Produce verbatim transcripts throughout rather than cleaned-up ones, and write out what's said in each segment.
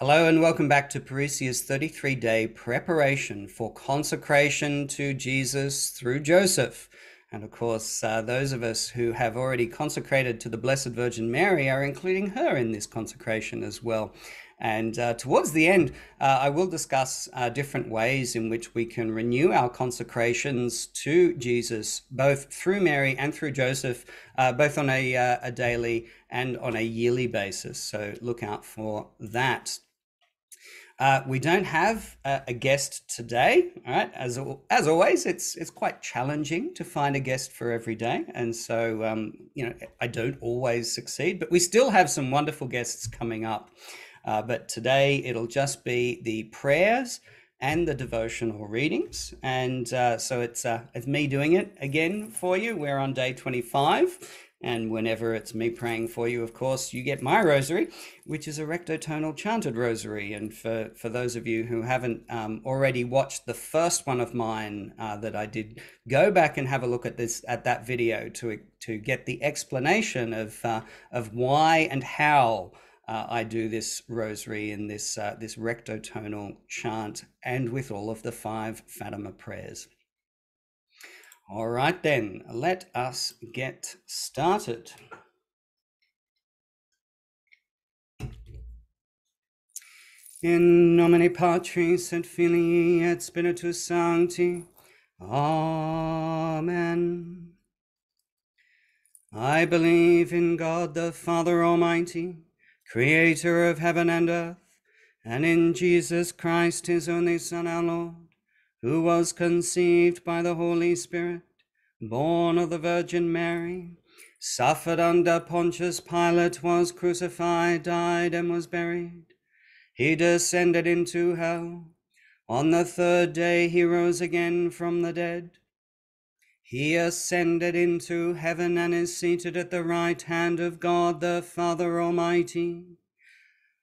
Hello and welcome back to Parousia's thirty-three day preparation for consecration to Jesus through Joseph. And of course, uh, those of us who have already consecrated to the Blessed Virgin Mary are including her in this consecration as well. And uh, towards the end, uh, I will discuss uh, different ways in which we can renew our consecrations to Jesus, both through Mary and through Joseph, uh, both on a, uh, a daily and on a yearly basis. So look out for that. Uh, we don't have uh, a guest today, all right? As as always, it's it's quite challenging to find a guest for every day, and so um, you know I don't always succeed. But we still have some wonderful guests coming up. Uh, but today it'll just be the prayers and the devotional readings, and uh, so it's uh, it's me doing it again for you. We're on day twenty-five. And whenever it's me praying for you, of course, you get my rosary, which is a rectotonal chanted rosary. And for, for those of you who haven't um, already watched the first one of mine uh, that I did, go back and have a look at this at that video to, to get the explanation of, uh, of why and how uh, I do this rosary in this, uh, this rectotonal chant and with all of the five Fatima prayers. All right, then, let us get started. In nomine Patris et Filii et Spiritus Sancti. Amen. I believe in God the Father Almighty, creator of heaven and earth, and in Jesus Christ, his only Son, our Lord, who was conceived by the Holy Spirit, born of the Virgin Mary, suffered under Pontius Pilate, was crucified, died, and was buried. He descended into hell. On the third day he rose again from the dead. He ascended into heaven and is seated at the right hand of God the Father Almighty.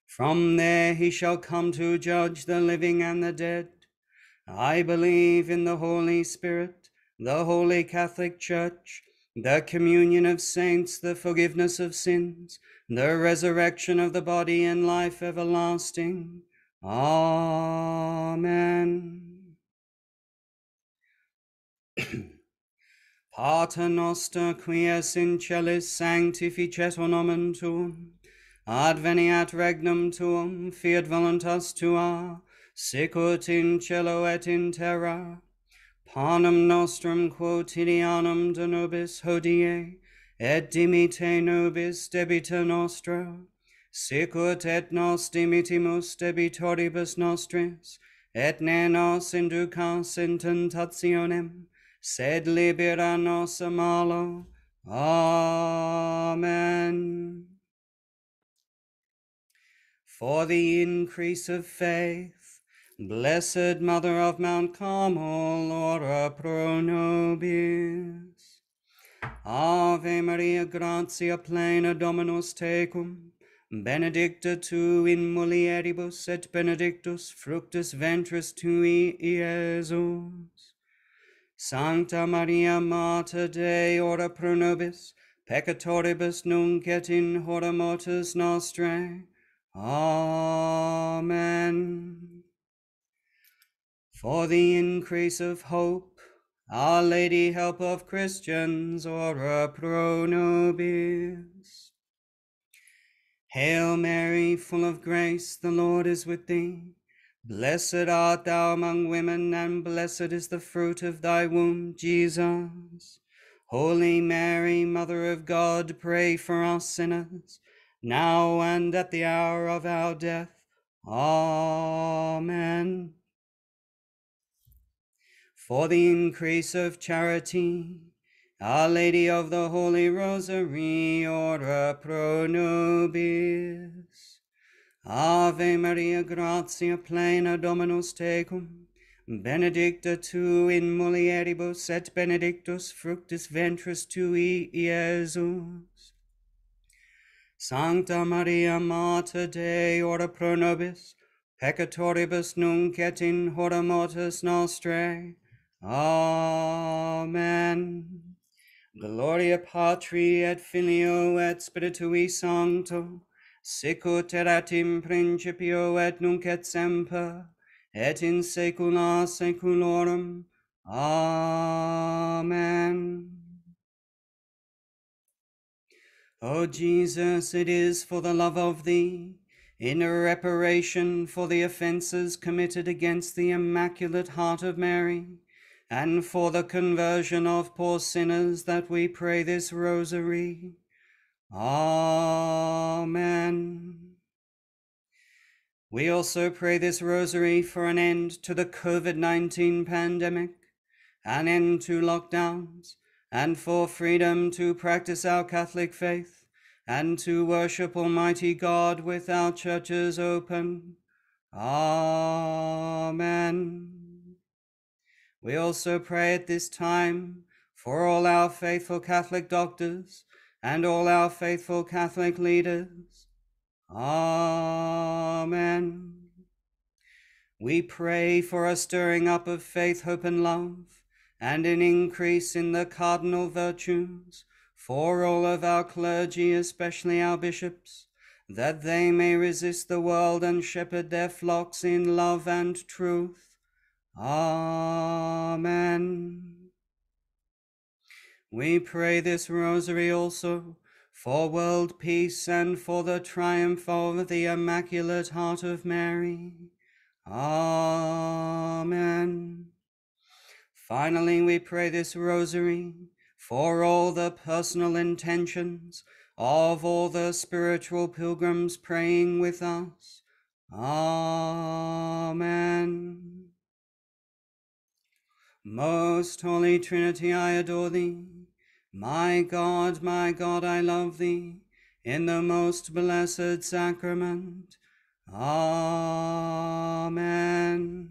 From there he shall come to judge the living and the dead. I believe in the Holy Spirit, the Holy Catholic Church, the communion of saints, the forgiveness of sins, the resurrection of the body, and life everlasting. Amen. Pater noster, qui es in celis, sanctificetur nomen tuum, adveniat regnum tuum, fiat voluntas tua, sicut in cielo et in terra, panem nostrum quotidianum de nobis hodie, et dimite nobis debita nostra, sicut et nos dimitimus debitoribus nostris, et ne nos inducas in tentationem, sed libera nos a malo. Amen. For the increase of faith, Blessed Mother of Mount Carmel, ora pro nobis. Ave Maria, gratia plena, Dominus tecum, benedicta tu in mulieribus, et benedictus fructus ventris tui, Iesus. Sancta Maria, Mater Dei, ora pro nobis, peccatoribus nunc et in hora mortis nostrae. Amen. For the increase of hope, Our Lady, help of Christians, ora pro nobis. Hail Mary, full of grace, the Lord is with thee. Blessed art thou among women, and blessed is the fruit of thy womb, Jesus. Holy Mary, Mother of God, pray for us sinners, now and at the hour of our death. Amen. For the increase of charity, Our Lady of the Holy Rosary, ora pro nobis. Ave Maria, gratia plena, Dominus tecum, benedicta tu in mulieribus, et benedictus fructus ventris tui, Iesus. Sancta Maria, Mater Dei, ora pro nobis, peccatoribus nunc et in hora mortis nostrae. Amen. Gloria Patri et Filio et Spiritui Sancto, sicut erat in principio et nunc et semper, et in saecula saeculorum. Amen. O Jesus, it is for the love of thee, in reparation for the offenses committed against the Immaculate Heart of Mary, and for the conversion of poor sinners, that we pray this rosary. Amen. We also pray this rosary for an end to the COVID nineteen pandemic, an end to lockdowns, and for freedom to practice our Catholic faith, and to worship Almighty God with our churches open. Amen. We also pray at this time for all our faithful Catholic doctors, and all our faithful Catholic leaders. Amen. We pray for a stirring up of faith, hope, and love, and an increase in the cardinal virtues for all of our clergy, especially our bishops, that they may resist the world and shepherd their flocks in love and truth. Amen. We pray this rosary also for world peace and for the triumph of the Immaculate Heart of Mary. Amen. Finally, we pray this rosary for all the personal intentions of all the spiritual pilgrims praying with us. Amen. Most Holy Trinity, I adore thee. My God, my God, I love thee, in the most blessed sacrament. Amen.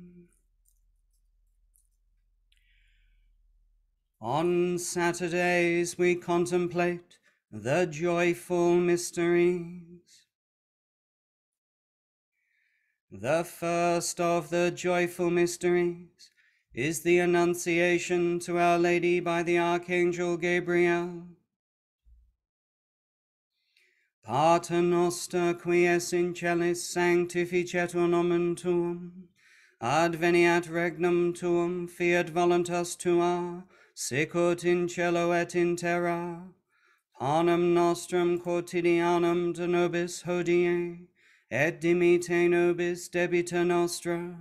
On Saturdays we contemplate the joyful mysteries. The first of the joyful mysteries is the Annunciation to Our Lady by the Archangel Gabriel. Pater noster, qui es in celis, sanctificetur nomen tuum, adveniat regnum tuum, fiat voluntas tua, sicut in cielo et in terra. Panem nostrum quotidianum de nobis hodie, et dimitte nobis debita nostra,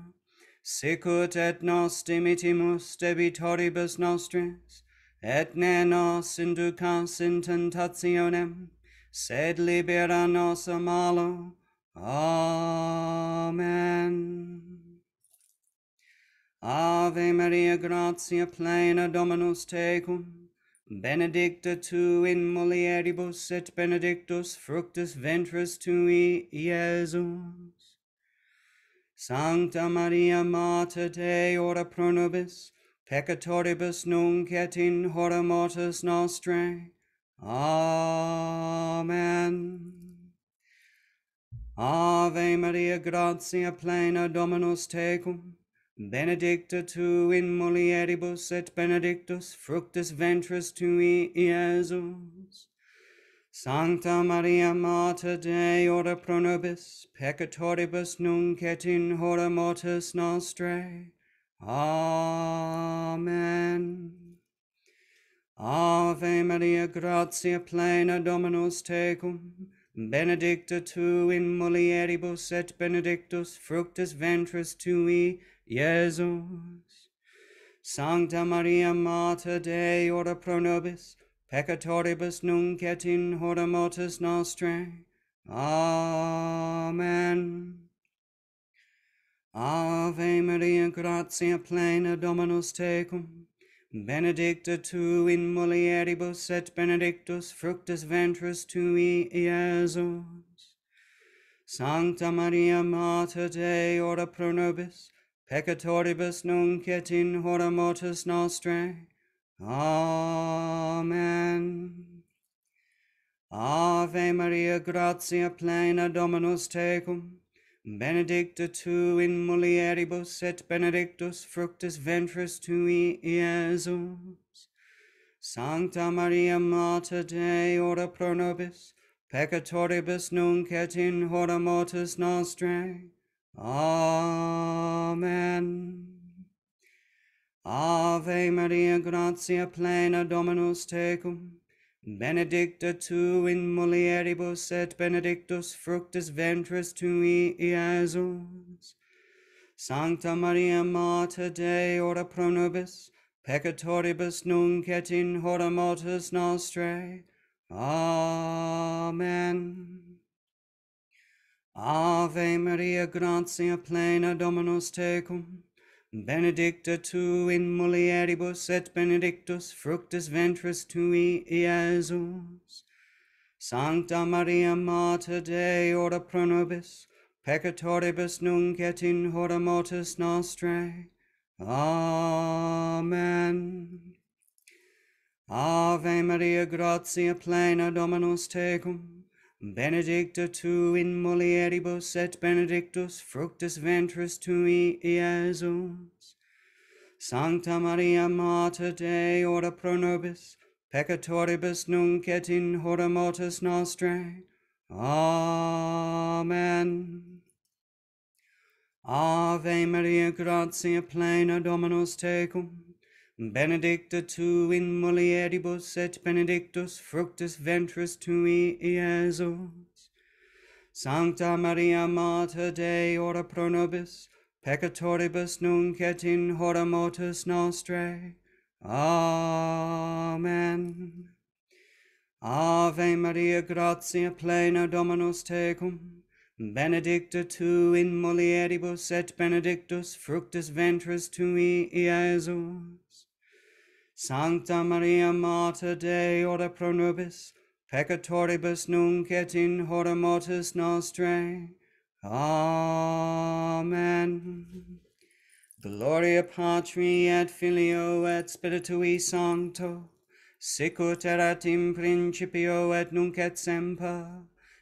sicut et nos dimittimus debitoribus nostris, et ne nos inducas in tentationem, sed libera nos a malo. Amen. Ave Maria, gratia plena, Dominus tecum, benedicta tu in mulieribus, et benedictus fructus ventris tui, Iesus. Sancta Maria, Mater Dei, ora pro nobis, peccatoribus nunc et in hora mortis nostrae. Amen. Ave Maria, gratia plena, Dominus tecum, benedicta tu in mulieribus, et benedictus fructus ventris tui, Iesus. Sancta Maria, Mater Dei, ora pro nobis, peccatoribus nunc et in hora mortis nostrae. Amen. Ave Maria, gratia plena, Dominus tecum, benedicta tu in mulieribus, et benedictus fructus ventris tui, Iesus. Sancta Maria, Mater Dei, ora pro nobis, peccatoribus nunc et in hora mortis nostrae. Amen. Ave Maria, gratia plena, Dominus tecum, benedicta tu in mulieribus, et benedictus fructus ventris tui, Iesus. Sancta Maria, Mater Dei, ora pro nobis, peccatoribus nunc et in hora mortis nostrae. Amen. Ave Maria, gratia plena, Dominus tecum, benedicta tu in mulieribus, et benedictus fructus ventris tui, Iesus. Sancta Maria, Mater Dei, ora pro nobis, peccatoribus nunc et in hora mortis nostrae. Amen. Ave Maria, gratia plena, Dominus tecum, benedicta tu in mulieribus et benedictus fructus ventris tui, Iesus. Sancta Maria, Mater Dei, ora pro nobis, peccatoribus nunc et in hora mortis nostrae. Amen. Ave Maria, gratia plena, Dominus tecum, benedicta tu in mulieribus et benedictus fructus ventris tui, Iesus. Sancta Maria, Mater Dei, ora pro nobis, peccatoribus nunc et in hora mortis nostrae. Amen. Ave Maria, gratia plena, Dominus tecum, benedicta tu in mulieribus et benedictus fructus ventris tui, Iesus. Sancta Maria, Mater Dei, ora pro nobis, peccatoribus nunc et in hora mortis nostrae. Amen. Ave Maria, gratia plena, Dominus tecum, benedicta tu in mulieribus et benedictus fructus ventris tui, Iesus. Sancta Maria, Mater Dei, ora pro nobis, peccatoribus nunc et in hora mortis nostrae. Amen. Ave Maria, gratia plena, Dominus tecum, benedicta tu in mulieribus et benedictus fructus ventris tui, Iesus. Sancta Maria, Mater Dei, ora pro nobis, peccatoribus nunc et in hora mortis nostrae. Amen. Gloria Patri et Filio et Spiritui Sancto, sic ut erat in principio et nunc et semper,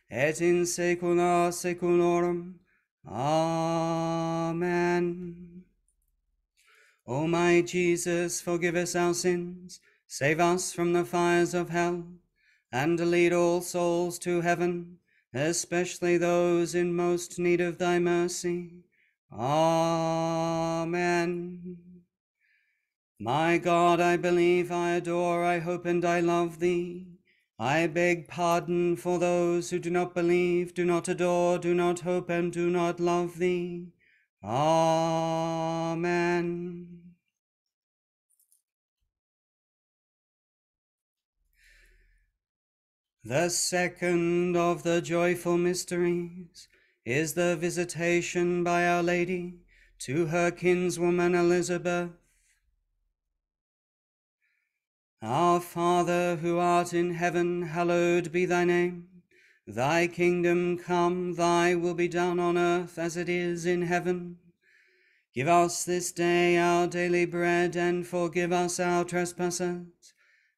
et in saecula saeculorum. Amen. O my Jesus, forgive us our sins, save us from the fires of hell, and lead all souls to heaven, especially those in most need of thy mercy. Amen. My God, I believe, I adore, I hope, and I love thee. I beg pardon for those who do not believe, do not adore, do not hope, and do not love thee. Amen. The second of the joyful mysteries is the visitation by Our Lady to her kinswoman Elizabeth. Our Father, who art in heaven, hallowed be thy name. Thy kingdom come, thy will be done on earth as it is in heaven. Give us this day our daily bread, and forgive us our trespasses,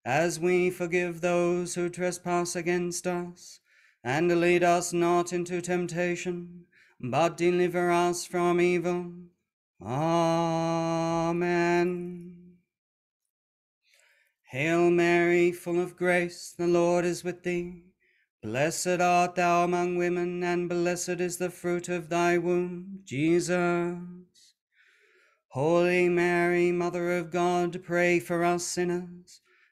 as we forgive those who trespass against us. And lead us not into temptation, but deliver us from evil. Amen. Hail Mary, full of grace, the Lord is with thee. Blessed art thou among women, and blessed is the fruit of thy womb, Jesus. Holy Mary, Mother of God, pray for us sinners,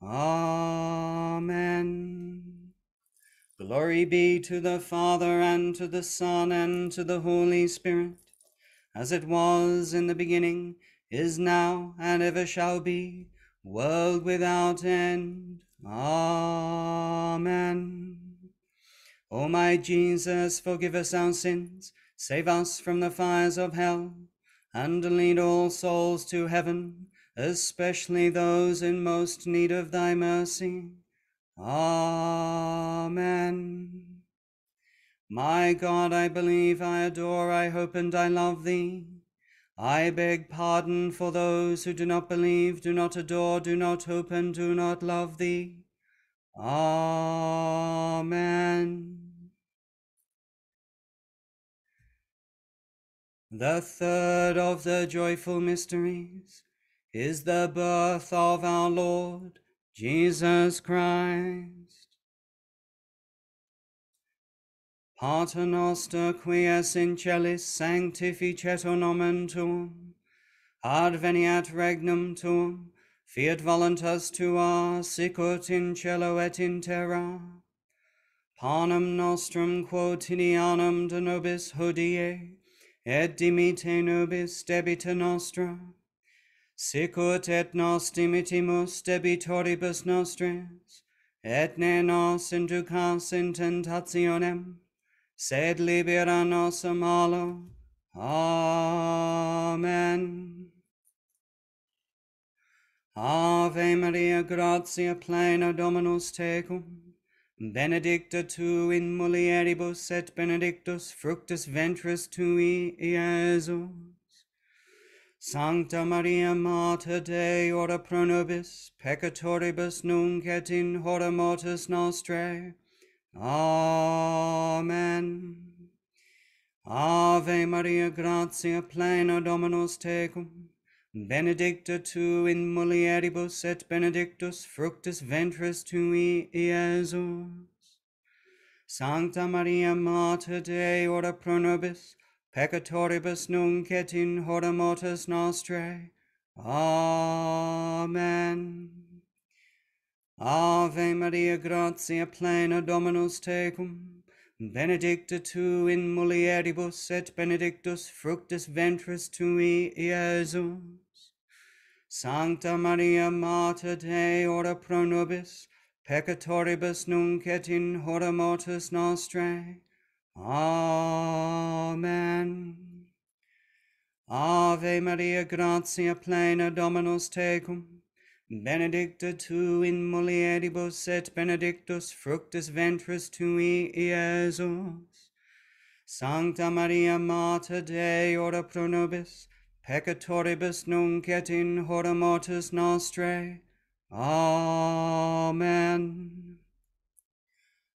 Amen. Glory be to the Father, and to the Son, and to the Holy Spirit, as it was in the beginning, is now, and ever shall be, world without end. Amen. O my Jesus, forgive us our sins, save us from the fires of hell, and lead all souls to heaven, especially those in most need of thy mercy. Amen. My God, I believe, I adore, I hope, and I love thee. I beg pardon for those who do not believe, do not adore, do not hope, and do not love thee. Amen. The third of the joyful mysteries is the birth of our Lord Jesus Christ. Pater noster, qui es in celis, sanctificetur nomen tuum, adveniat regnum tuum, fiat voluntas tua, sicut in cielo et in terra. Panem nostrum quotidianum de nobis hodie, et dimite nobis debita nostra, sicut et nos dimitimus debitoribus nostris, et ne nos inducas in tentationem, sed libera nos a malo. Amen. Ave Maria, gratia plena, Dominus tecum, benedicta tu in mulieribus, et benedictus fructus ventris tui, Iesus. Sancta Maria, Mater Dei, ora pro nobis, peccatoribus nunc et in hora mortis nostrae. Amen. Ave Maria, gratia plena, Dominus tecum, benedicta tu in mulieribus, et benedictus fructus ventris tui, Iesus. Sancta Maria, Mater Dei, ora pro nobis, peccatoribus nunc et in hora mortis nostrae. Amen. Ave Maria, gratia plena, Dominus tecum, Benedicta tu in mulieribus et benedictus fructus ventris tui, Iesus. Sancta Maria Mater Dei, ora pro nobis, peccatoribus nunc et in hora mortis nostrae. Amen. Ave Maria, gratia plena, Dominus tecum, benedicta tu in mulieribus et benedictus fructus ventris tui, Iesus. Sancta Maria Mater Dei, ora pro nobis, peccatoribus nunc et in hora mortis nostrae. Amen.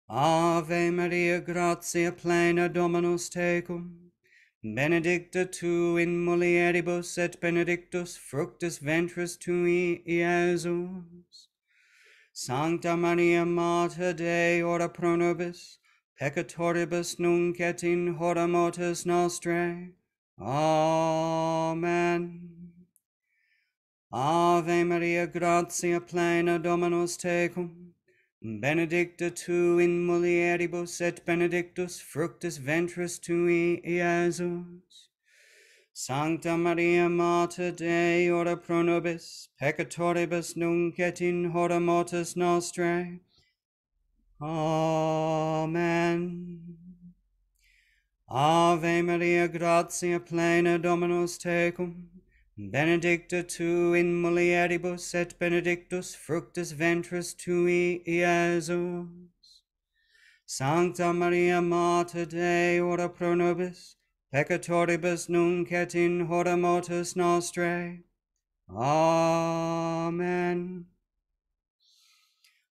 Ave Maria, gratia plena, Dominus tecum, benedicta tu in mulieribus et benedictus fructus ventris tui, Iesus. Sancta Maria Mater Dei, ora pro nobis, peccatoribus nunc et in hora mortis nostrae. Amen. Ave Maria, gratia plena, Dominus tecum, benedicta tu in mulieribus et benedictus fructus ventris tui, Iesus. Sancta Maria Mater Dei, ora pro nobis, peccatoribus nunc et in hora mortis nostrae. Amen. Ave Maria, gratia plena, Dominus tecum, benedicta tu in mulieribus et benedictus fructus ventris tui, Iesus. Sancta Maria Mater Dei, ora pro nobis, peccatoribus nunc et in hora mortis nostrae. Amen.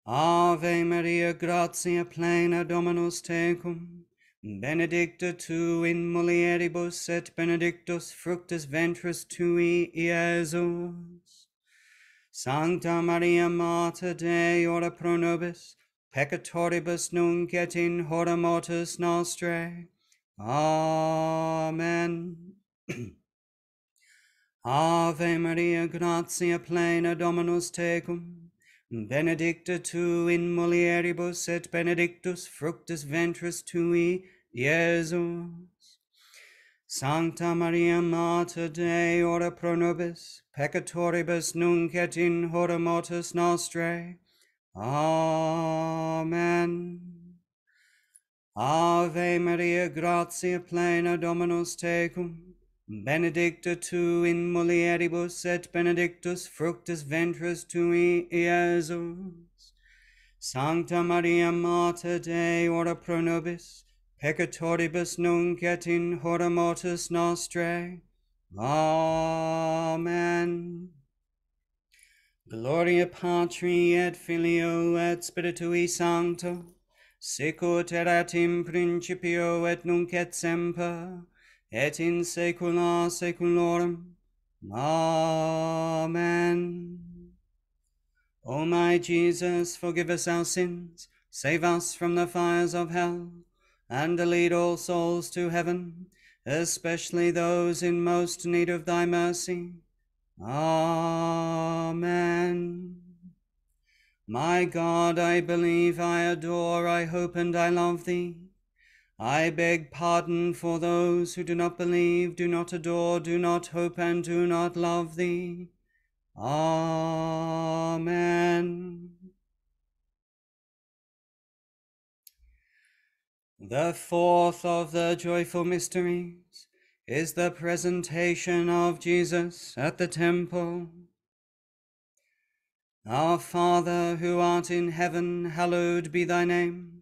Ave Maria, gratia plena, Dominus tecum, benedicta tu in mulieribus et benedictus fructus ventris tui, Iesus. Sancta Maria Mater Dei, ora pro nobis, peccatoribus nunc et in hora mortis nostrae. Amen. Ave Maria, gratia plena, Dominus tecum, benedicta tu in mulieribus et benedictus fructus ventris tui, Iesus. Sancta Maria Mater Dei, ora pro nobis, peccatoribus nunc et in hora mortis nostrae. Amen. Ave Maria, gratia plena, Dominus tecum, benedicta tu in mulieribus et benedictus fructus ventris tui, Iesus. Sancta Maria Mater Dei, ora pro nobis, peccatoribus nunc et in hora mortis nostrae. Amen. Gloria Patri et Filio et Spiritui Sancto, sic ut erat in principio et nunc et semper, et in saecula saeculorum. Amen. O my Jesus, forgive us our sins, save us from the fires of hell, and lead all souls to heaven, especially those in most need of thy mercy. Amen. My God, I believe, I adore, I hope, and I love thee. I beg pardon for those who do not believe, do not adore, do not hope, and do not love thee. Amen. The fourth of the joyful mysteries is the presentation of Jesus at the temple. Our Father, who art in heaven, hallowed be thy name.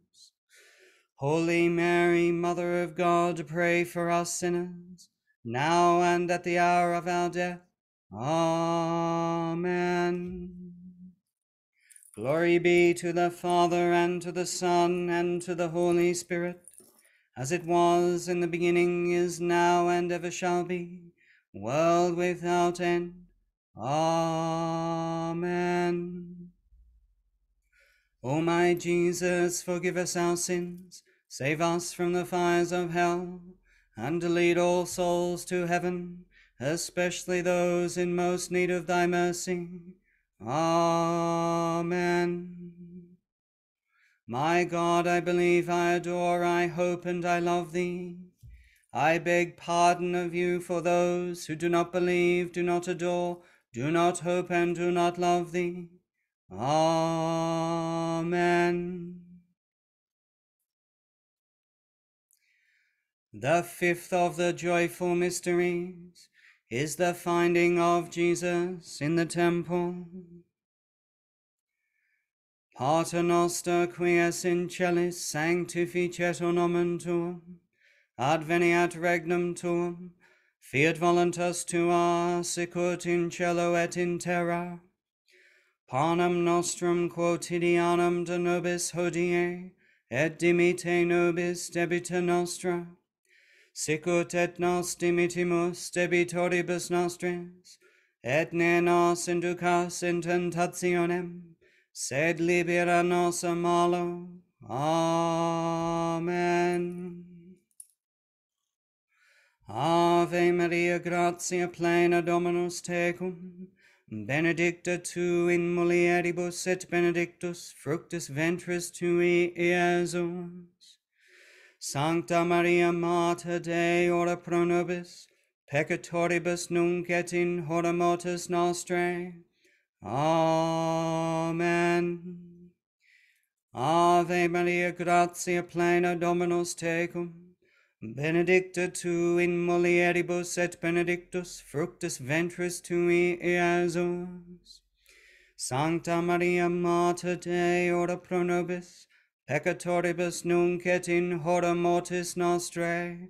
Holy Mary, Mother of God, pray for us sinners, now and at the hour of our death. Amen. Glory be to the Father, and to the Son, and to the Holy Spirit, as it was in the beginning, is now, and ever shall be, world without end. Amen. O my Jesus, forgive us our sins, save us from the fires of hell, and lead all souls to heaven, especially those in most need of thy mercy. Amen. My God, I believe, I adore, I hope, and I love thee. I beg pardon of you for those who do not believe, do not adore, do not hope, and do not love thee. Amen. The fifth of the joyful mysteries is the finding of Jesus in the temple. Pater noster, qui es in celis, sanctificetur nomen tuum, adveniat regnum tuum, fiat voluntas tua, sicut in cielo et in terra. Panem nostrum quotidianum de nobis hodie, et dimitte nobis debita nostra, sicut et nos dimittimus debitoribus nostris, et ne nos inducas in tentationem, sed libera nos a malo. Amen. Ave Maria, gratia plena, Dominus tecum, Benedicta tu in mulieribus et benedictus fructus ventris tui Iesus. Sancta Maria Mater Dei, ora pro nobis, peccatoribus nunc et in hora mortis nostrae. Amen. Ave Maria, gratia plena, Dominus tecum, benedicta tu in mulieribus et benedictus fructus ventris tui Iesus. Sancta Maria Mater Dei, ora pro nobis, peccatoribus nunc et in hora mortis nostrae.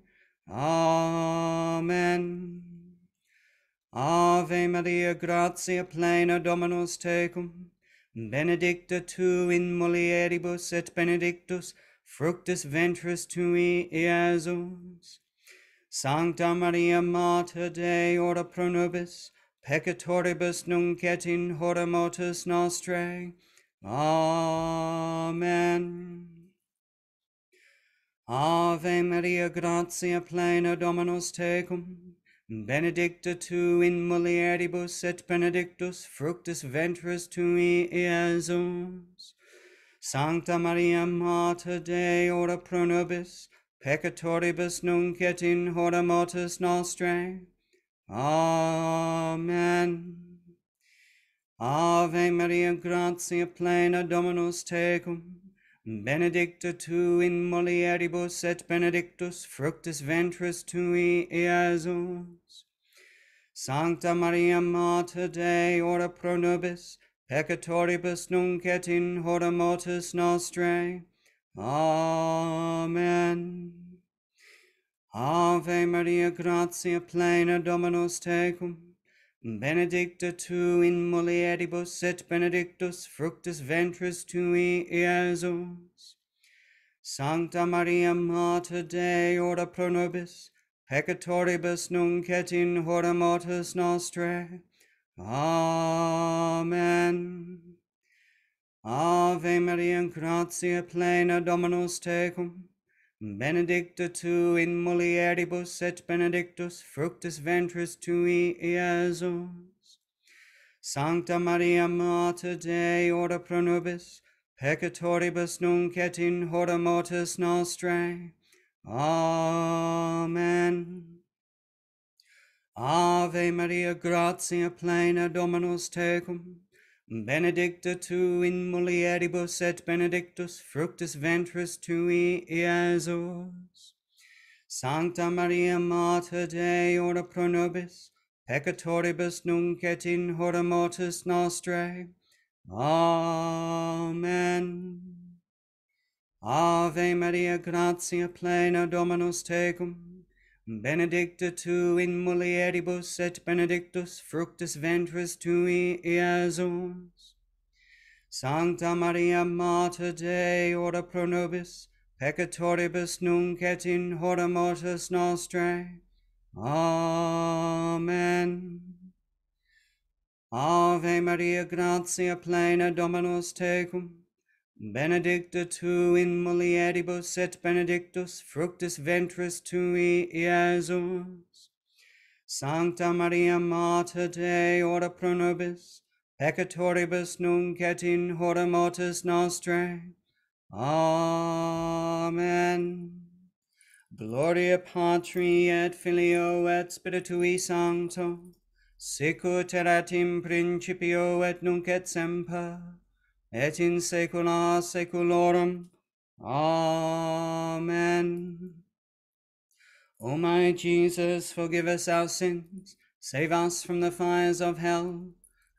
Amen. Ave Maria, gratia plena, Dominus tecum, benedicta tu in mulieribus et benedictus fructus ventris tui Iesus. Sancta Maria Mater Dei, ora pro nobis, peccatoribus nunc et in hora mortis nostrae. Amen. Ave Maria, gratia plena, Dominus tecum, benedicta tu in mulieribus et benedictus fructus ventris tui Iesus. Sancta Maria Mater Dei, ora pro nobis, peccatoribus nunc et in hora mortis nostrae. Amen. Ave Maria, gratia plena, Dominus tecum, benedicta tu in mulieribus et benedictus fructus ventris tui Iesus. Sancta Maria Mater Dei, ora pro nobis, peccatoribus nunc et in hora mortis nostrae. Amen. Ave Maria, gratia plena, Dominus tecum, benedicta tu in mulieribus et benedictus fructus ventris tui Iesus. Sancta Maria Mater Dei, ora pro nobis, peccatoribus nunc et in hora mortis nostrae. Amen. Ave Maria, gratia plena, Dominus tecum, benedicta tu in mulieribus et benedictus fructus ventris tui Iesus. Sancta Maria Mater Dei, ora pro nobis, peccatoribus nunc et in hora mortis nostrae. Amen. Ave Maria, gratia plena, Dominus tecum, benedicta tu in mulieribus et benedictus fructus ventris tui Iesus. Sancta Maria Mater Dei, ora pro nobis, peccatoribus nunc et in hora mortis nostrae. Amen. Ave Maria, gratia plena, Dominus tecum, benedicta tu in mulieribus et benedictus fructus ventris tui Iesus. Sancta Maria Mater Dei, ora pro nobis, peccatoribus nunc et in hora mortis nostrae. Amen. Ave Maria, gratia plena, Dominus tecum, benedicta tu in mulieribus et benedictus fructus ventris tui Iesus. Sancta Maria Mater Dei, ora pro nobis, peccatoribus nunc et in hora mortis nostrae. Amen. Gloria Patri et Filio et Spiritui Sancto, sic ut erat in principio et nunc et semper, et in saecula saeculorum. Amen. O my Jesus, forgive us our sins, save us from the fires of hell,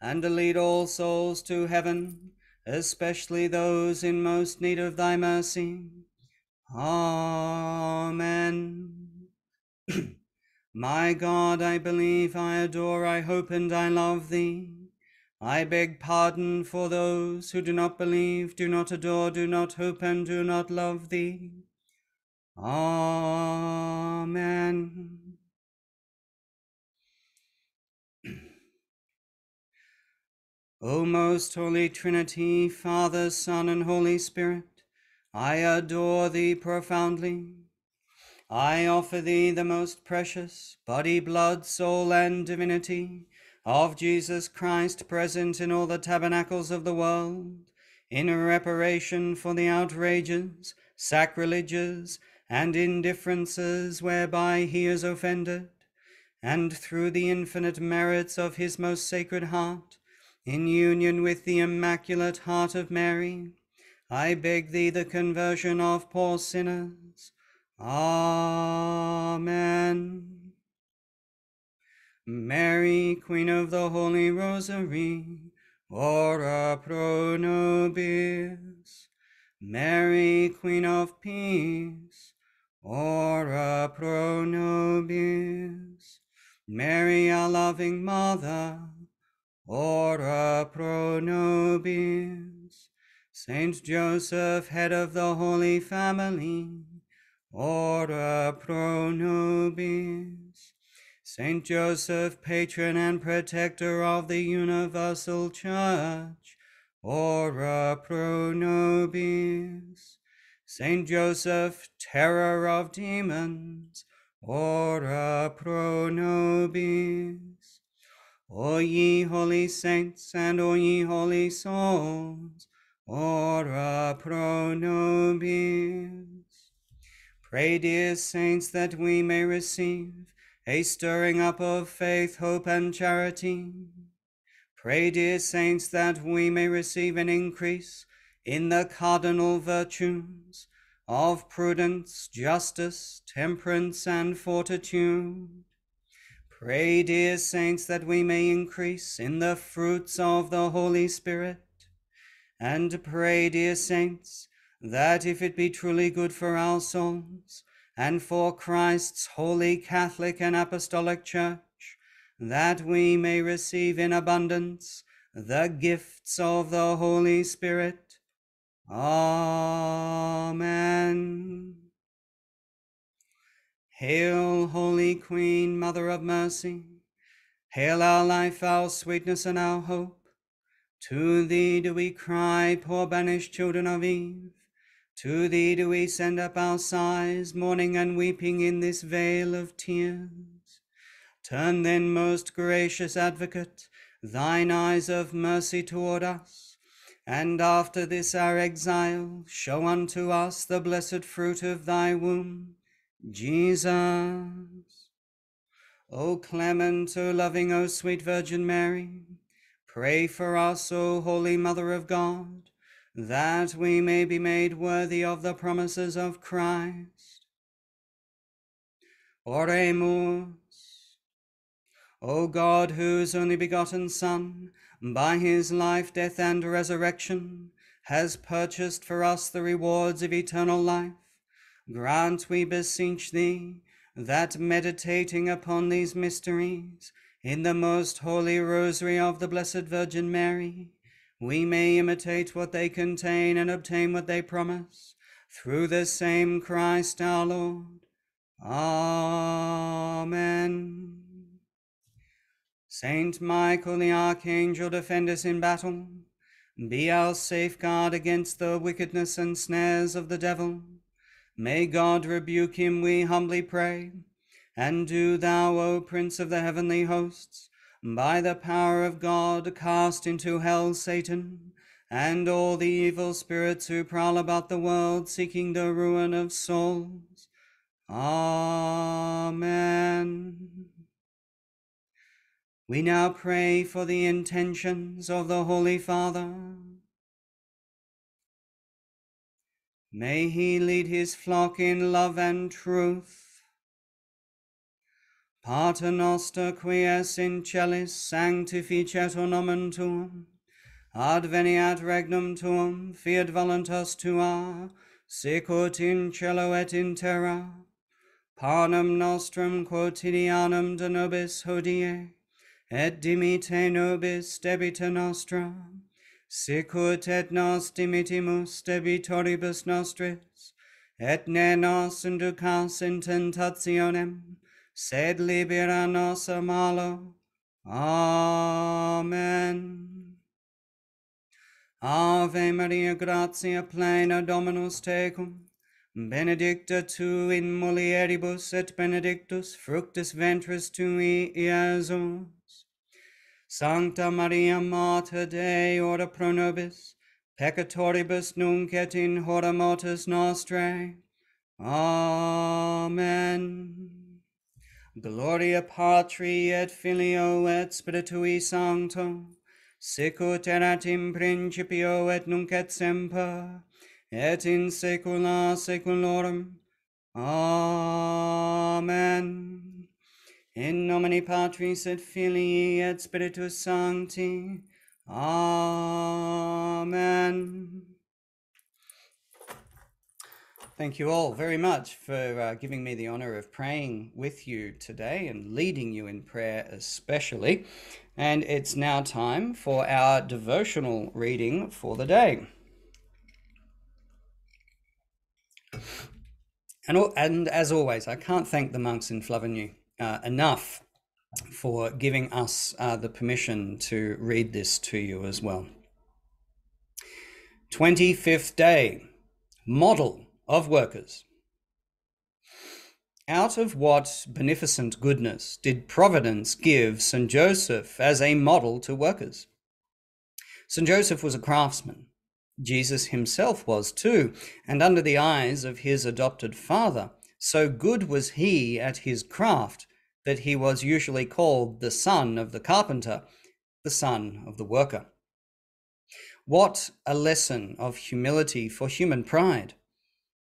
and lead all souls to heaven, especially those in most need of thy mercy. Amen. My God, I believe, I adore, I hope, and I love thee. I beg pardon for those who do not believe, do not adore, do not hope, and do not love thee. Amen. O most holy Trinity, Father, Son, and Holy Spirit, I adore thee profoundly. I offer thee the most precious body, blood, soul, and divinity of Jesus Christ present in all the tabernacles of the world, in reparation for the outrages, sacrileges, and indifferences whereby he is offended, and through the infinite merits of his most sacred heart, in union with the Immaculate Heart of Mary, I beg thee the conversion of poor sinners. Amen. Mary, Queen of the Holy Rosary, ora pro nobis. Mary, Queen of Peace, ora pro nobis. Mary, our loving Mother, ora pro nobis. Saint Joseph, head of the Holy Family, ora pro nobis. Saint Joseph, patron and protector of the universal Church, ora pro nobis. Saint Joseph, terror of demons, ora pro nobis. O ye holy saints and O ye holy souls, ora pro nobis. Pray, dear saints, that we may receive a stirring up of faith, hope, and charity. Pray, dear saints, that we may receive an increase in the cardinal virtues of prudence, justice, temperance, and fortitude. Pray, dear saints, that we may increase in the fruits of the Holy Spirit. And pray, dear saints, that if it be truly good for our souls, and for Christ's holy Catholic and Apostolic Church, that we may receive in abundance the gifts of the Holy Spirit. Amen. Hail, Holy Queen, Mother of Mercy, hail our life, our sweetness, and our hope. To thee do we cry, poor banished children of Eve. To thee do we send up our sighs, mourning and weeping in this vale of tears. Turn then, most gracious Advocate, thine eyes of mercy toward us, and after this our exile, show unto us the blessed fruit of thy womb, Jesus. O clement, O loving, O sweet Virgin Mary, pray for us, O Holy Mother of God, that we may be made worthy of the promises of Christ. Oremus. O God, whose only begotten Son, by his life, death, and resurrection, has purchased for us the rewards of eternal life, grant, we beseech thee, that meditating upon these mysteries, in the most holy rosary of the Blessed Virgin Mary, we may imitate what they contain and obtain what they promise, through the same Christ our Lord. Amen. Saint Michael the Archangel, defend us in battle. Be our safeguard against the wickedness and snares of the devil. May God rebuke him, we humbly pray. And do thou, O Prince of the heavenly hosts, by the power of God, cast into hell Satan, and all the evil spirits who prowl about the world, seeking the ruin of souls. Amen. We now pray for the intentions of the Holy Father. May he lead his flock in love and truth. Pater noster, qui es in celis, sanctificat nomen tuum, adveniat regnum tuum, fiat voluntas tua, sic ut in cielo et in terra. Panem nostrum quotidianum de nobis hodie, et dimitte nobis debita nostra, sic ut et nos dimittimus debitoribus nostris, et ne nos inducas in tentationem, sed libera nos a malo. Amen. Ave Maria, gratia plena, Dominus tecum, benedicta tu in mulieribus, et benedictus fructus ventris tui, Iesus. Sancta Maria Mater Dei, ora pro nobis, peccatoribus nunc et in hora mortis nostrae. Amen. Gloria Patri et Filio et Spiritui Sancto, sic ut erat in principio et nunc et semper, et in saecula saeculorum. Amen. In nomine Patris et Filii et Spiritus Sancti. Amen. Thank you all very much for uh, giving me the honor of praying with you today and leading you in prayer especially. And it's now time for our devotional reading for the day. And, and as always, I can't thank the monks in Flavigny uh, enough for giving us uh, the permission to read this to you as well. twenty-fifth day, model of workers. Out of what beneficent goodness did Providence give Saint Joseph as a model to workers? Saint Joseph was a craftsman. Jesus himself was too, and under the eyes of his adopted father, so good was he at his craft that he was usually called the son of the carpenter, the son of the worker. What a lesson of humility for human pride!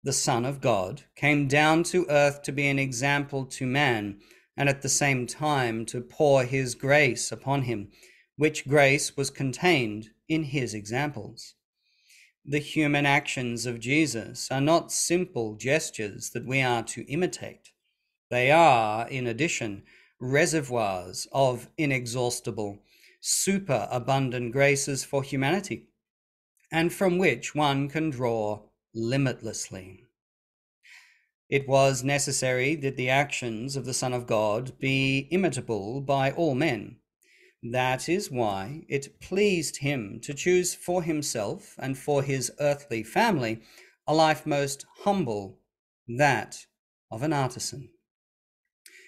The Son of God came down to earth to be an example to man, and at the same time to pour his grace upon him, which grace was contained in his examples. The human actions of Jesus are not simple gestures that we are to imitate. They are, in addition, reservoirs of inexhaustible, superabundant graces for humanity, and from which one can draw limitlessly. It was necessary that the actions of the Son of God be imitable by all men. That is why it pleased him to choose for himself and for his earthly family a life most humble, that of an artisan.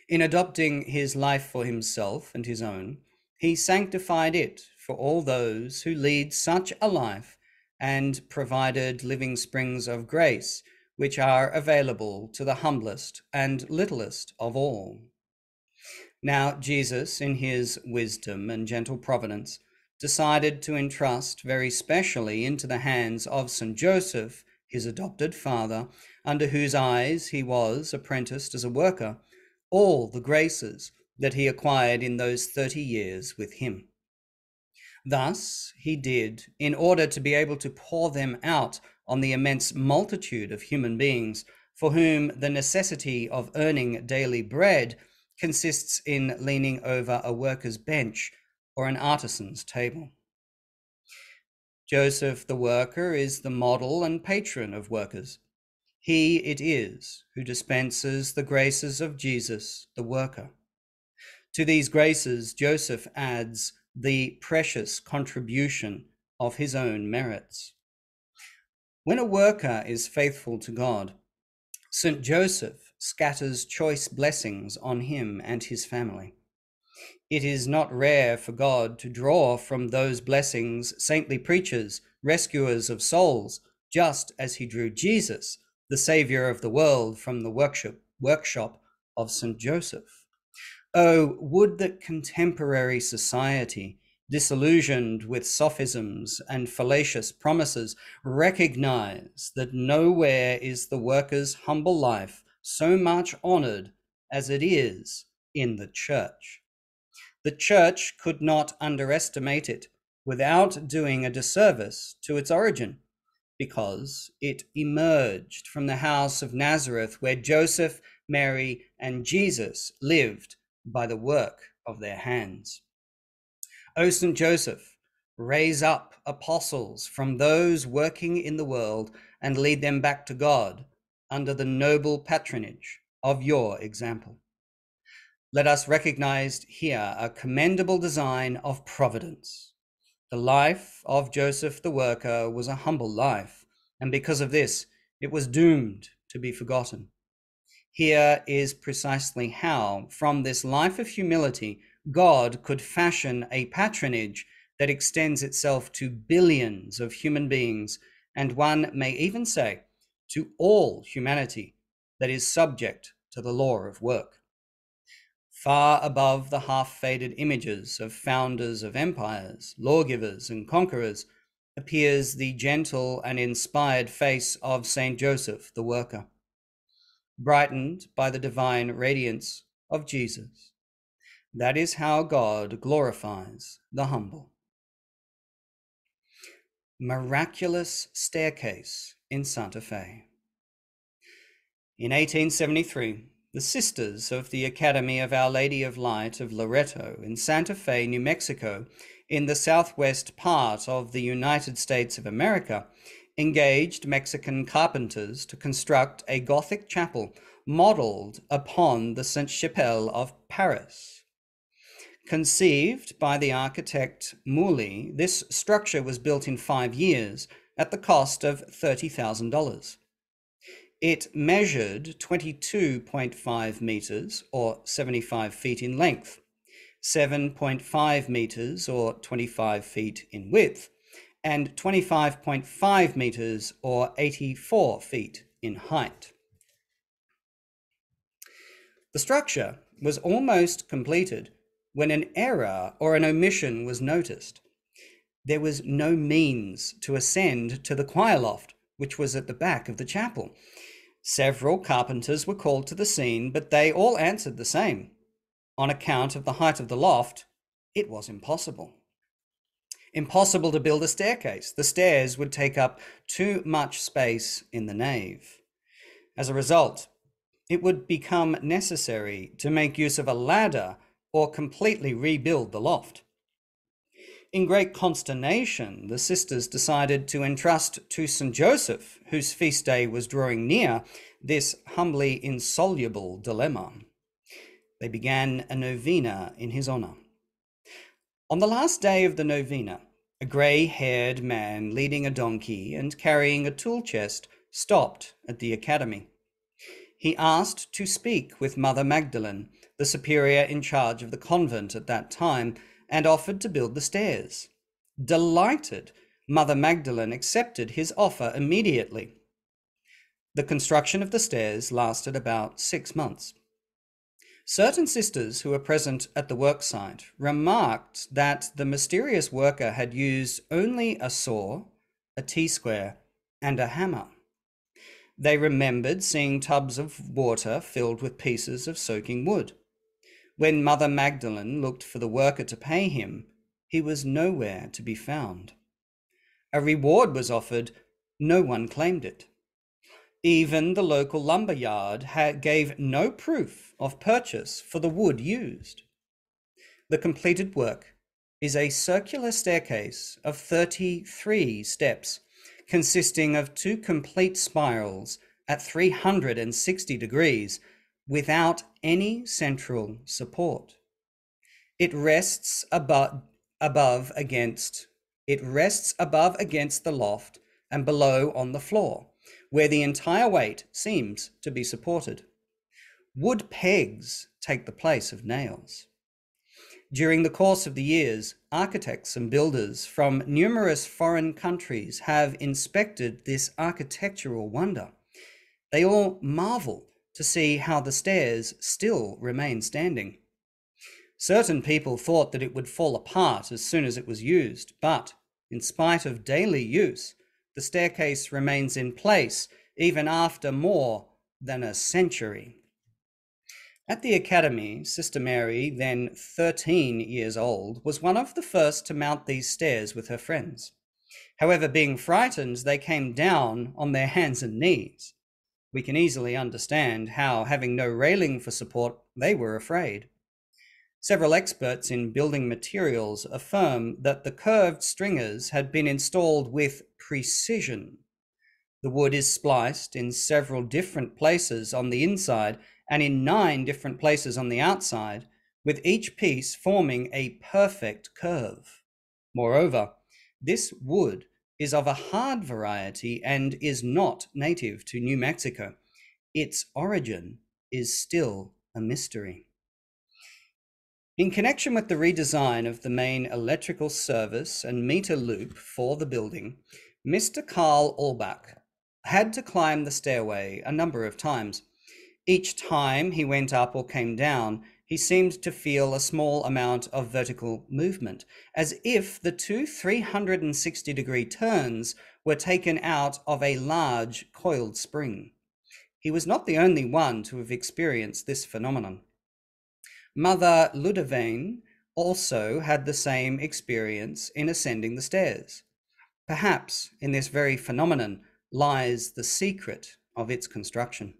In adopting his life for himself and his own, he sanctified it for all those who lead such a life and provided living springs of grace, which are available to the humblest and littlest of all. Now Jesus, in his wisdom and gentle providence, decided to entrust very specially into the hands of Saint Joseph, his adopted father, under whose eyes he was apprenticed as a worker, all the graces that he acquired in those thirty years with him. Thus he did, in order to be able to pour them out on the immense multitude of human beings for whom the necessity of earning daily bread consists in leaning over a worker's bench or an artisan's table. Joseph the worker is the model and patron of workers. He it is who dispenses the graces of Jesus, the worker. To these graces, Joseph adds the precious contribution of his own merits. When a worker is faithful to God, Saint Joseph scatters choice blessings on him and his family. It is not rare for God to draw from those blessings saintly preachers, rescuers of souls, just as he drew Jesus, the Saviour of the world, from the workshop, workshop of Saint Joseph. Oh, would that contemporary society, disillusioned with sophisms and fallacious promises, recognize that nowhere is the worker's humble life so much honored as it is in the Church. The Church could not underestimate it without doing a disservice to its origin, because it emerged from the house of Nazareth, where Joseph, Mary, and Jesus lived by the work of their hands. O Saint Joseph, raise up apostles from those working in the world and lead them back to God under the noble patronage of your example. Let us recognize here a commendable design of providence. The life of Joseph the worker was a humble life, and because of this, it was doomed to be forgotten. Here is precisely how, from this life of humility, God could fashion a patronage that extends itself to billions of human beings, and one may even say to all humanity that is subject to the law of work. Far above the half-faded images of founders of empires, lawgivers and conquerors, appears the gentle and inspired face of Saint Joseph the Worker, brightened by the divine radiance of Jesus. That is how God glorifies the humble. Miraculous staircase in Santa Fe. In eighteen seventy-three, the Sisters of the Academy of Our Lady of Light of Loreto in Santa Fe, New Mexico, in the southwest part of the United States of America, engaged Mexican carpenters to construct a Gothic chapel modeled upon the Saint-Chapelle of Paris. Conceived by the architect Mouly, this structure was built in five years at the cost of thirty thousand dollars. It measured twenty-two point five meters or seventy-five feet in length, seven point five meters or twenty-five feet in width, and twenty-five point five meters or eighty-four feet in height. The structure was almost completed when an error or an omission was noticed. There was no means to ascend to the choir loft, which was at the back of the chapel. Several carpenters were called to the scene, but they all answered the same. On account of the height of the loft, it was impossible. Impossible to build a staircase. The stairs would take up too much space in the nave. As a result, it would become necessary to make use of a ladder or completely rebuild the loft. In great consternation, the sisters decided to entrust to Saint Joseph, whose feast day was drawing near, this humbly insoluble dilemma. They began a novena in his honor. On the last day of the novena, a grey-haired man leading a donkey and carrying a tool chest stopped at the academy. He asked to speak with Mother Magdalene, the superior in charge of the convent at that time, and offered to build the stairs. Delighted, Mother Magdalene accepted his offer immediately. The construction of the stairs lasted about six months. Certain sisters who were present at the worksite remarked that the mysterious worker had used only a saw, a T-square, and a hammer. They remembered seeing tubs of water filled with pieces of soaking wood. When Mother Magdalene looked for the worker to pay him, he was nowhere to be found. A reward was offered, no one claimed it. Even the local lumber yard gave no proof of purchase for the wood used. The completed work is a circular staircase of thirty-three steps, consisting of two complete spirals at three hundred sixty degrees, without any central support. It rests above, above against, it rests above against the loft and below on the floor, where the entire weight seems to be supported. Wood pegs take the place of nails. During the course of the years, architects and builders from numerous foreign countries have inspected this architectural wonder. They all marvel to see how the stairs still remain standing. Certain people thought that it would fall apart as soon as it was used, but in spite of daily use, the staircase remains in place even after more than a century. At the academy, Sister Mary, then thirteen years old, was one of the first to mount these stairs with her friends. However, being frightened, they came down on their hands and knees. We can easily understand how, having no railing for support, they were afraid. Several experts in building materials affirm that the curved stringers had been installed with precision. The wood is spliced in several different places on the inside and in nine different places on the outside, with each piece forming a perfect curve. Moreover, this wood is of a hard variety and is not native to New Mexico. Its origin is still a mystery. In connection with the redesign of the main electrical service and meter loop for the building, Mister Karl Albach had to climb the stairway a number of times. Each time he went up or came down, he seemed to feel a small amount of vertical movement, as if the two three hundred sixty degree turns were taken out of a large coiled spring. He was not the only one to have experienced this phenomenon. Mother Ludovain also had the same experience in ascending the stairs. Perhaps in this very phenomenon lies the secret of its construction.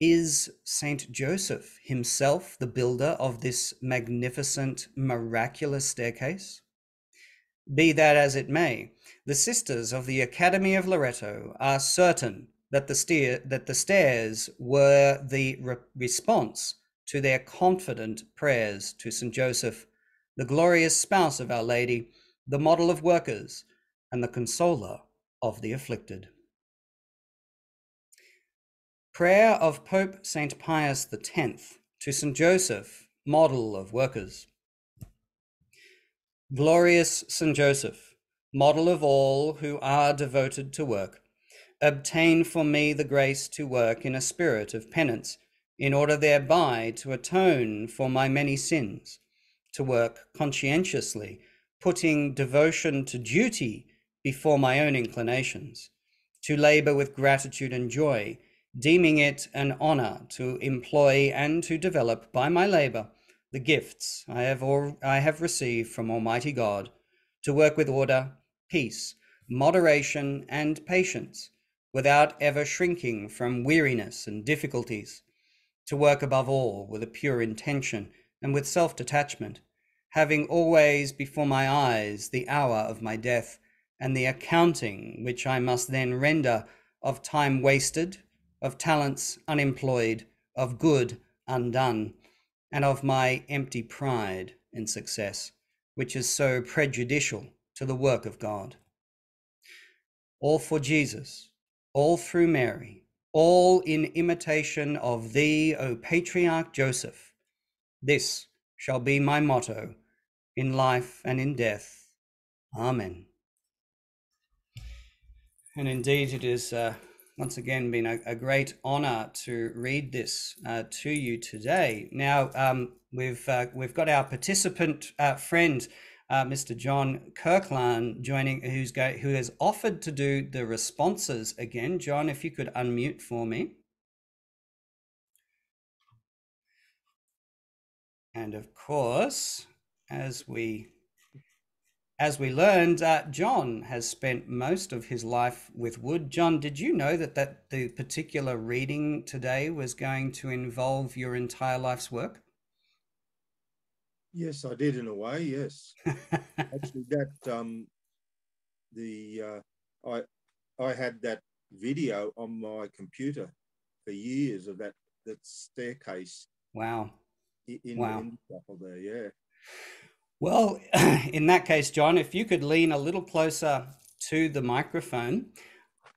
Is Saint Joseph himself the builder of this magnificent, miraculous staircase? Be that as it may, the sisters of the Academy of Loreto are certain that the, stair that the stairs were the re response to their confident prayers to Saint Joseph, the glorious spouse of Our Lady, the model of workers, and the consoler of the afflicted. Prayer of Pope Saint Pius the tenth to Saint Joseph, model of workers. Glorious Saint Joseph, model of all who are devoted to work, obtain for me the grace to work in a spirit of penance, in order thereby to atone for my many sins, to work conscientiously, putting devotion to duty before my own inclinations, to labour with gratitude and joy, deeming it an honour to employ and to develop by my labour the gifts I have, or I have received from Almighty God, to work with order, peace, moderation and patience, without ever shrinking from weariness and difficulties, to work above all with a pure intention and with self-detachment, having always before my eyes the hour of my death and the accounting which I must then render of time wasted, of talents unemployed, of good undone, and of my empty pride in success, which is so prejudicial to the work of God. All for Jesus, all through Mary, all in imitation of thee, O Patriarch Joseph. This shall be my motto in life and in death. Amen. And indeed, it has uh, once again been a, a great honor to read this uh, to you today. Now, um, we've, uh, we've got our participant uh, friend, uh, Mister John Kirkland, joining, who's go, who has offered to do the responses again. John, if you could unmute for me. And of course, as we as we learned, uh, John has spent most of his life with wood. John, did you know that that the particular reading today was going to involve your entire life's work? Yes, I did in a way. Yes, actually, that um, the uh, I I had that video on my computer for years of that that staircase. Wow. In, wow. In there, yeah. Well, in that case, John, if you could lean a little closer to the microphone,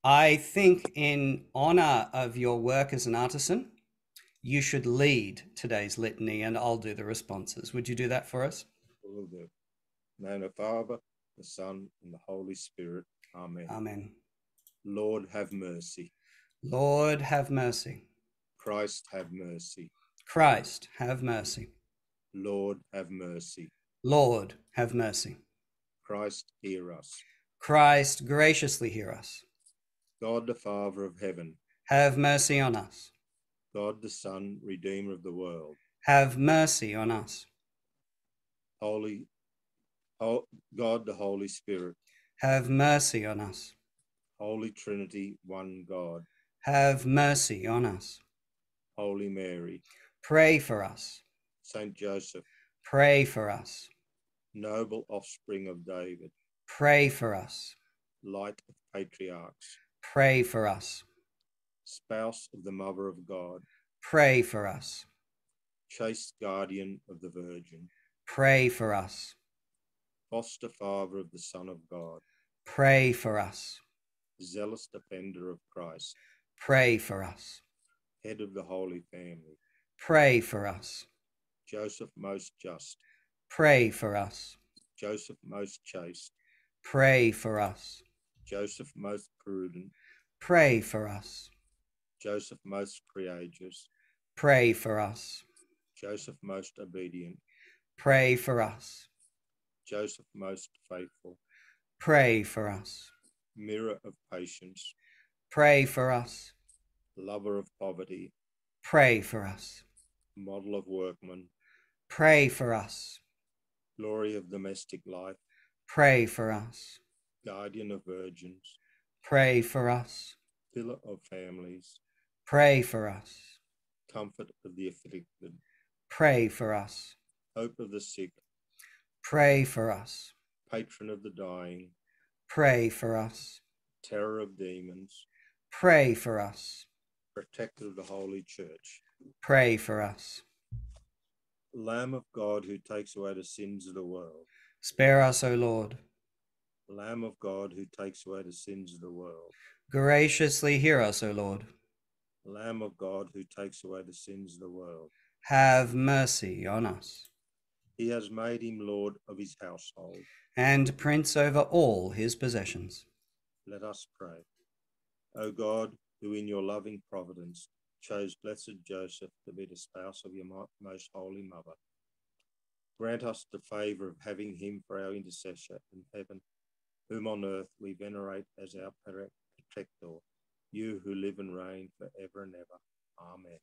I think in honor of your work as an artisan, you should lead today's litany and I'll do the responses. Would you do that for us? Will do. In the name of the Father, the Son, and the Holy Spirit. Amen. Amen. Lord, have mercy. Lord, have mercy. Christ, have mercy. Christ, have mercy. Lord, have mercy. Lord, have mercy. Christ, hear us. Christ, graciously hear us. God, the Father of heaven, have mercy on us. God, the Son, Redeemer of the world, have mercy on us. Holy, God, the Holy Spirit, have mercy on us. Holy Trinity, one God, have mercy on us. Holy Mary, pray for us. Saint Joseph, pray for us. Noble offspring of David, pray for us. Light of patriarchs, pray for us. Spouse of the Mother of God, pray for us. Chaste guardian of the Virgin, pray for us. Foster father of the Son of God, pray for us. Zealous defender of Christ, pray for us. Head of the Holy Family, pray for us. Joseph most just, pray for us. Joseph most chaste, pray for us. Joseph most prudent, pray for us. Joseph most courageous, pray for us. Joseph most obedient, pray for us. Joseph most faithful, pray for us. Mirror of patience, pray for us. Lover of poverty, pray for us. Model of workmen, pray for us. Glory of domestic life, pray for us. Guardian of virgins, pray for us. Pillar of families, pray for us. Comfort of the afflicted, pray for us. Hope of the sick, pray for us. Patron of the dying, pray for us. Terror of demons, pray for us. Protector of the Holy Church, pray for us. Lamb of God, who takes away the sins of the world, spare us, O Lord. Lamb of God, who takes away the sins of the world, graciously hear us, O Lord. Lamb of God, who takes away the sins of the world, have mercy on us. He has made him Lord of his household, and prince over all his possessions. Let us pray. O God, who in your loving providence chose blessed Joseph to be the spouse of your most holy mother, grant us the favour of having him for our intercessor in heaven, whom on earth we venerate as our protector, you who live and reign forever and ever. Amen.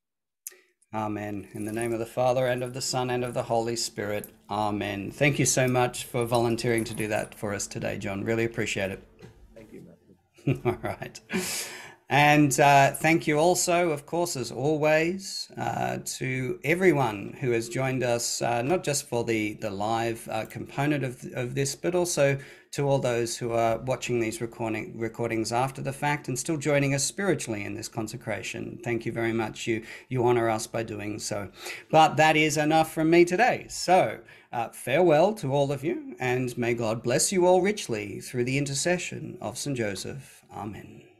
Amen. In the name of the Father, and of the Son, and of the Holy Spirit. Amen. Thank you so much for volunteering to do that for us today, John. Really appreciate it. Thank you, Matthew. All right. And uh, thank you also, of course, as always, uh, to everyone who has joined us, uh, not just for the, the live uh, component of, of this, but also to all those who are watching these recording, recordings after the fact and still joining us spiritually in this consecration. Thank you very much. You, you honor us by doing so. But that is enough from me today. So uh, farewell to all of you, and may God bless you all richly through the intercession of Saint Joseph. Amen.